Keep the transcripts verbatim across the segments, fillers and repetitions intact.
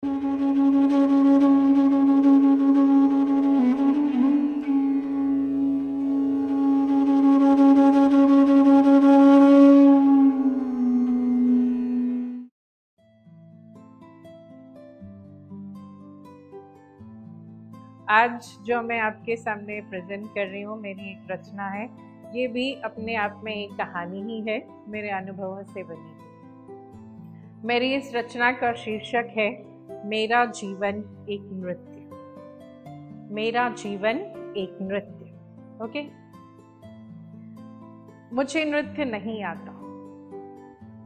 आज जो मैं आपके सामने प्रेजेंट कर रही हूँ मेरी एक रचना है। ये भी अपने आप में एक कहानी ही है, मेरे अनुभवों से बनी। मेरी इस रचना का शीर्षक है मेरा जीवन एक नृत्य। मेरा जीवन एक नृत्य। ओके, मुझे नृत्य नहीं आता,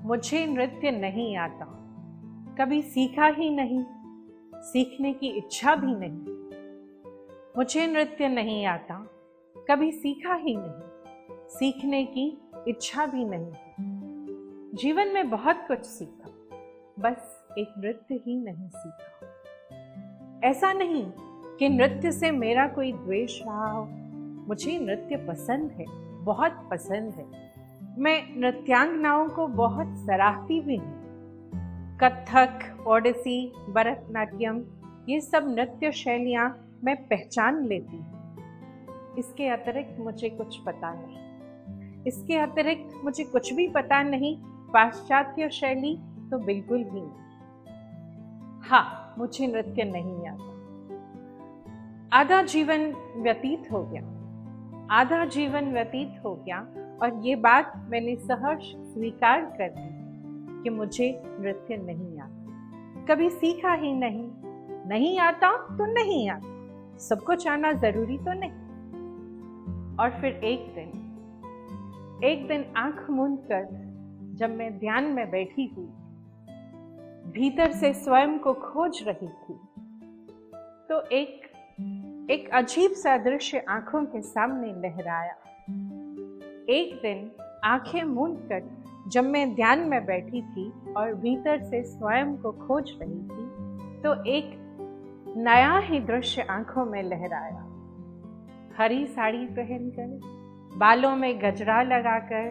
मुझे नृत्य नहीं आता, कभी सीखा ही नहीं, सीखने की इच्छा भी नहीं। मुझे नृत्य नहीं आता, कभी सीखा ही नहीं, सीखने की इच्छा भी नहीं। जीवन में बहुत कुछ सीखा, बस एक नृत्य ही नहीं सीखा। ऐसा नहीं कि नृत्य से मेरा कोई द्वेष रहा हो, मुझे नृत्य पसंद है, बहुत पसंद है। मैं नृत्यांगनाओं को बहुत सराहती भी हूँ। कथक, ओडिसी, भरतनाट्यम, ये सब नृत्य शैलियाँ मैं पहचान लेती हूँ। इसके अतिरिक्त मुझे कुछ पता नहीं, इसके अतिरिक्त मुझे कुछ भी पता नहीं। पाश्चात्य शैली तो बिल्कुल भी नहीं। हाँ, मुझे नृत्य नहीं आता। आधा जीवन व्यतीत हो गया, आधा जीवन व्यतीत हो गया और ये बात मैंने सहर्ष स्वीकार कर दी कि मुझे नृत्य नहीं आता, कभी सीखा ही नहीं। नहीं आता तो नहीं आता, सब कुछ आना जरूरी तो नहीं। और फिर एक दिन एक दिन आंख मूंद कर जब मैं ध्यान में बैठी हुई, भीतर से स्वयं को खोज रही थी, तो एक एक अजीब सा दृश्य आंखों के सामने लहराया। एक दिन आंखें मूंद कर जब मैं ध्यान में बैठी थी और भीतर से स्वयं को खोज रही थी, तो एक नया ही दृश्य आंखों में लहराया। हरी साड़ी पहनकर, बालों में गजरा लगाकर,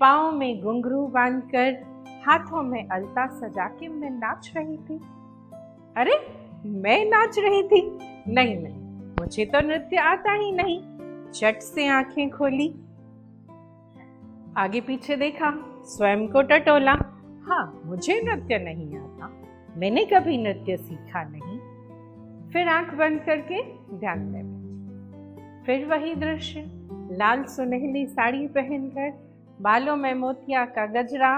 पाँव में घुंघरू बांधकर, हाथों में अलता सजा के मैं नाच रही थी। अरे, मैं नाच रही थी? नहीं नहीं, मुझे तो नृत्य आता ही नहीं। झट से आंखें खोली, आगे पीछे देखा, स्वयं को टटोला। हाँ, मुझे नृत्य नहीं आता, मैंने कभी नृत्य सीखा नहीं। फिर आंख बंद करके ध्यान में बैठी, फिर वही दृश्य, लाल सुनहली साड़ी पहनकर, बालों में मोतिया का गजरा,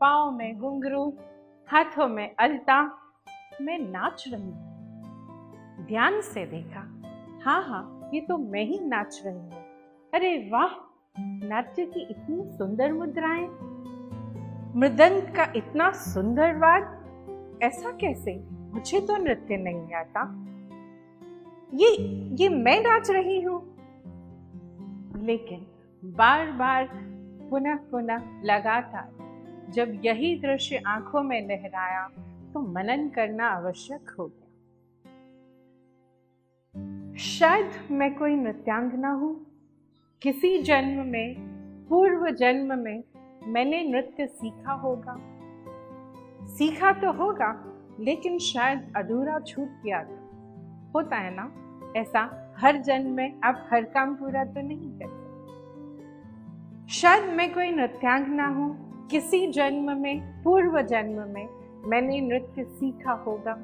पाँव में घुंघरू, हाथों में अलता, मैं नाच रही हूँ। ध्यान से देखा, हाँ हाँ, ये तो मैं ही नाच रही हूँ। अरे वाह, नाट्य की इतनी सुंदर मुद्राएं, मृदंग का इतना सुंदर वाद, ऐसा कैसे? मुझे तो नृत्य नहीं आता। ये ये मैं नाच रही हूँ। लेकिन बार बार, पुनः पुनः, लगातार जब यही दृश्य आंखों में लहराया, तो मनन करना आवश्यक हो गया। शायद मैं कोई नृत्यांगना हूँ। किसी जन्म में, पूर्व जन्म में मैंने नृत्य सीखा होगा, सीखा तो होगा, लेकिन शायद अधूरा छूट गया था। होता है ना ऐसा, हर जन्म में आप हर काम पूरा तो नहीं करते। शायद मैं कोई नृत्यांगना हूँ। किसी जन्म में, पूर्व जन्म में मैंने नृत्य सीखा होगा,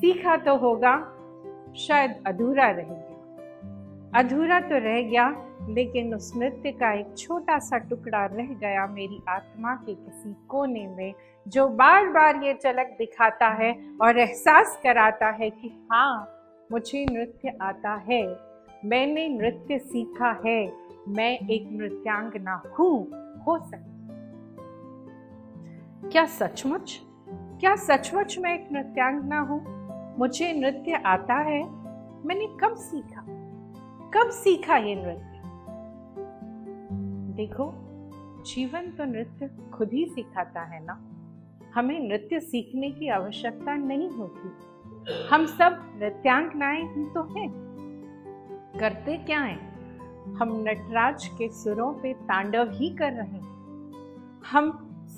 सीखा तो होगा, शायद अधूरा रह गया। अधूरा तो रह गया, लेकिन उस नृत्य का एक छोटा सा टुकड़ा रह गया मेरी आत्मा के किसी कोने में, जो बार बार ये झलक दिखाता है और एहसास कराता है कि हाँ, मुझे नृत्य आता है, मैंने नृत्य सीखा है, मैं एक नृत्यांगना हूँ। हो सकता, क्या सचमुच क्या सचमुच मैं एक नृत्यांगना हूँ? मुझे नृत्य आता है, मैंने कब सीखा कब सीखा ये नृत्य? देखो, जीवन तो नृत्य खुद ही सिखाता है ना। हमें नृत्य सीखने की आवश्यकता नहीं होती। हम सब नृत्यांगनाएं ही तो हैं। करते क्या हैं? हम नटराज के सुरों पे तांडव ही कर रहे हैं। हम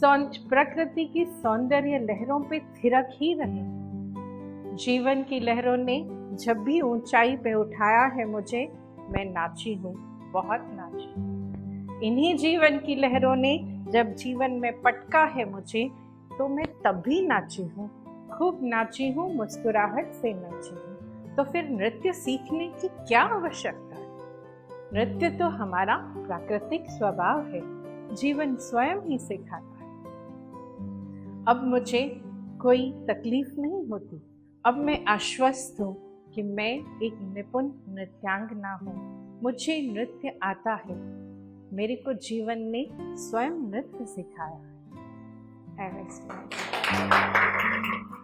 प्रकृति की सौंदर्य लहरों पे थिरक ही रहे हैं। जीवन की लहरों ने जब भी ऊंचाई पे उठाया है मुझे, मैं नाची हूँ, बहुत नाची। इन्हीं जीवन की लहरों ने जब जीवन में पटका है मुझे, तो मैं तब भी नाची हूँ, खूब नाची हूँ, मुस्कुराहट से नाची हूँ। तो फिर नृत्य सीखने की क्या आवश्यकता है? नृत्य तो हमारा प्राकृतिक स्वभाव है, जीवन स्वयं ही सिखाता है। अब मुझे कोई तकलीफ नहीं होती, अब मैं आश्वस्त हूँ कि मैं एक निपुण नृत्यांगना हूँ। मुझे नृत्य आता है, मेरे को जीवन ने स्वयं नृत्य सिखाया है।